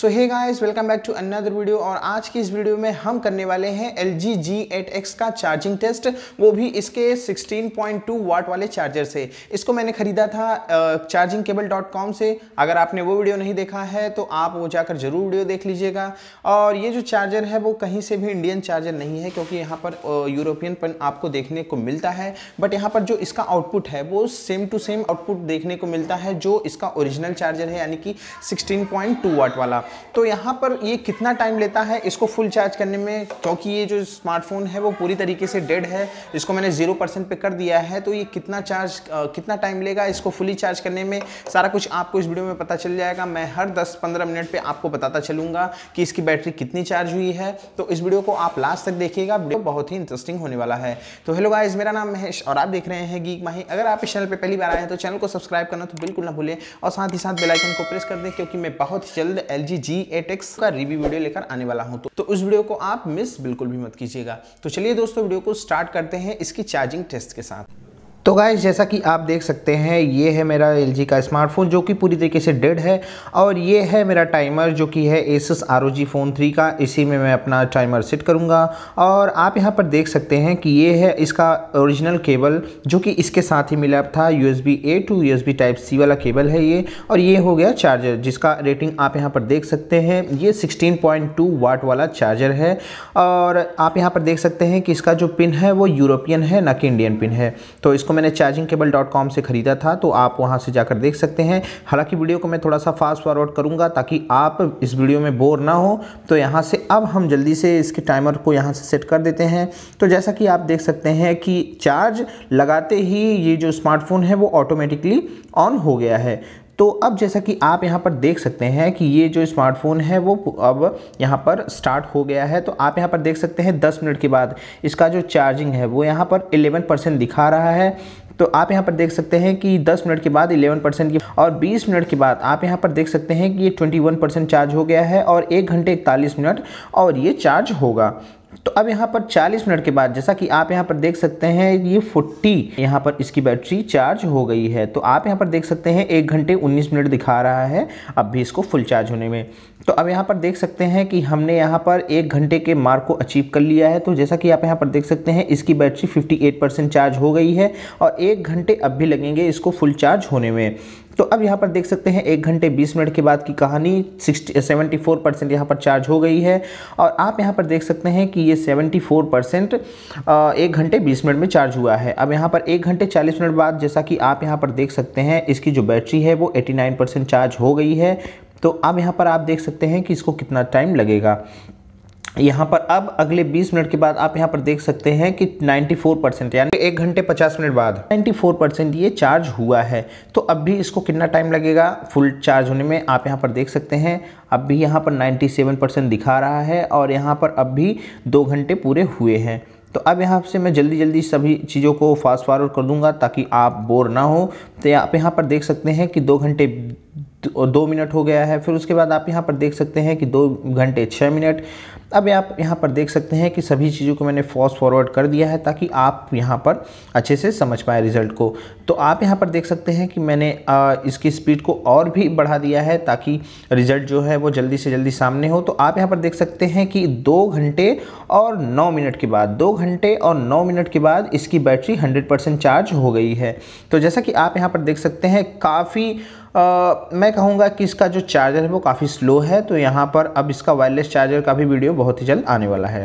So hey guys, welcome back to another video. और आज की इस वीडियो में हम करने वाले हैं LG G8X का चार्जिंग टेस्ट, वो भी इसके 16.2 वाट वाले चार्जर से। इसको मैंने खरीदा था chargingcable.com से। अगर आपने वो वीडियो नहीं देखा है तो आप वो जाकर जरूर वीडियो देख लीजिएगा। और ये जो चार्जर है वो कहीं से भी इंडियन चार्जर नहीं है, क्योंकि यहाँ पर यूरोपियनपन आपको देखने को मिलता है, बट यहाँ पर जो इसका आउटपुट है वो सेम टू सेम आउटपुट देखने को मिलता है जो इसका ओरिजिनल चार्जर है, यानी कि 16.2 वाट वाला। तो यहाँ पर ये कितना टाइम लेता है इसको फुल चार्ज करने में, क्योंकि ये जो स्मार्टफोन है वो पूरी तरीके से डेड है, इसको मैंने 0% पे कर दिया है। तो ये कितना टाइम लेगा इसको फुली चार्ज करने में, सारा कुछ आपको इस वीडियो में पता चल जाएगा। मैं हर 10-15 मिनट पे आपको बताता चलूंगा कि इसकी बैटरी कितनी चार्ज हुई है। तो इस वीडियो को आप लास्ट तक देखिएगा, वीडियो बहुत ही इंटरेस्टिंग होने वाला है। तो हेलो गाइस, मेरा नाम महेश और आप देख रहे हैं गीक माही। अगर आप इस चैनल पर पहली बार आए हैं तो चैनल को सब्सक्राइब करना तो बिल्कुल ना भूलें, और साथ ही साथ बेल आइकन को प्रेस कर दें, क्योंकि मैं बहुत जल्द LG G8X का रिव्यू वीडियो लेकर आने वाला हूं। तो उस वीडियो को आप मिस बिल्कुल भी मत कीजिएगा। तो चलिए दोस्तों, वीडियो को स्टार्ट करते हैं इसकी चार्जिंग टेस्ट के साथ। तो गाइस, जैसा कि आप देख सकते हैं, ये है मेरा LG का स्मार्टफोन जो कि पूरी तरीके से डेड है, और ये है मेरा टाइमर जो कि है SSROG फ़ोन 3 का। इसी में मैं अपना टाइमर सेट करूंगा। और आप यहां पर देख सकते हैं कि ये है इसका ओरिजिनल केबल जो कि इसके साथ ही मिला था, USB A to USB Type C वाला केबल है ये। और ये हो गया चार्जर, जिसका रेटिंग आप यहाँ पर देख सकते हैं, ये 16.2 वाट वाला चार्जर है। और आप यहाँ पर देख सकते हैं कि इसका जो पिन है वो यूरोपियन है, ना कि इंडियन पिन है। तो इसको मैंने chargingcable.com से ख़रीदा था, तो आप वहां से जाकर देख सकते हैं। हालांकि वीडियो को मैं थोड़ा सा फास्ट फॉरवर्ड करूंगा ताकि आप इस वीडियो में बोर ना हो। तो यहां से अब हम जल्दी से इसके टाइमर को यहां से सेट कर देते हैं। तो जैसा कि आप देख सकते हैं कि चार्ज लगाते ही ये जो स्मार्टफोन है वो ऑटोमेटिकली ऑन हो गया है। तो अब जैसा कि आप यहाँ पर देख सकते हैं कि ये जो स्मार्टफोन है वो अब यहाँ पर स्टार्ट हो गया है। तो आप यहाँ पर देख सकते हैं 10 मिनट के बाद इसका जो चार्जिंग है वो यहाँ पर 11% दिखा रहा है। तो आप यहाँ पर देख सकते हैं कि 10 मिनट के बाद 11% की, और 20 मिनट के बाद आप यहाँ पर देख सकते हैं कि ये 21% चार्ज हो गया है, और 1 घंटे 41 मिनट और ये चार्ज होगा। तो अब यहाँ पर 40 मिनट के बाद, जैसा कि आप यहाँ पर देख सकते हैं, ये 40 यहाँ पर इसकी बैटरी चार्ज हो गई है। तो आप यहाँ पर देख सकते हैं 1 घंटे 19 मिनट दिखा रहा है अब भी इसको फुल चार्ज होने में। तो अब यहाँ पर देख सकते हैं कि हमने यहाँ पर 1 घंटे के मार्क को अचीव कर लिया है। तो जैसा कि आप यहाँ पर देख सकते हैं, इसकी बैटरी 58% चार्ज हो गई है, और 1 घंटे अब भी लगेंगे इसको फुल चार्ज होने में। तो अब यहाँ पर देख सकते हैं 1 घंटे 20 मिनट के बाद की कहानी 74% यहाँ पर चार्ज हो गई है, और आप यहाँ पर देख सकते हैं कि ये 74% 1 घंटे 20 मिनट में चार्ज हुआ है। अब यहाँ पर 1 घंटे 40 मिनट बाद, जैसा कि आप यहाँ पर देख सकते हैं, इसकी जो बैटरी है वो 89% चार्ज हो गई है। तो अब यहाँ पर आप देख सकते हैं कि इसको कितना टाइम लगेगा। यहाँ पर अब अगले 20 मिनट के बाद आप यहाँ पर देख सकते हैं कि 94%, यानी 1 घंटे 50 मिनट बाद 94% ये चार्ज हुआ है। तो अब भी इसको कितना टाइम लगेगा फुल चार्ज होने में, आप यहाँ पर देख सकते हैं। अब भी यहाँ पर 97% दिखा रहा है, और यहाँ पर अब भी 2 घंटे पूरे हुए हैं। तो अब यहाँ से मैं जल्दी जल्दी सभी चीज़ों को फास्ट फॉरवर्ड कर दूँगा ताकि आप बोर ना हो। तो आप यहाँ पर देख सकते हैं कि 2 घंटे 2 मिनट हो गया है। फिर उसके बाद आप यहाँ पर देख सकते हैं कि 2 घंटे 6 मिनट। अब आप यहाँ पर देख सकते हैं कि सभी चीज़ों को मैंने फास्ट फॉरवर्ड कर दिया है ताकि आप यहाँ पर अच्छे से समझ पाए रिज़ल्ट को। तो आप यहाँ पर देख सकते हैं कि मैंने इसकी स्पीड को और भी बढ़ा दिया है ताकि रिज़ल्ट जो है वो जल्दी से जल्दी सामने हो। तो आप यहाँ पर देख सकते हैं कि 2 घंटे और 9 मिनट के बाद 2 घंटे और 9 मिनट के बाद इसकी बैटरी 100% चार्ज हो गई है। तो जैसा कि आप यहाँ पर देख सकते हैं, काफ़ी मैं कहूँगा कि इसका जो चार्जर है वो काफ़ी स्लो है। तो यहाँ पर अब इसका वायरलेस चार्जर का भी वीडियो बहुत ही जल्द आने वाला है।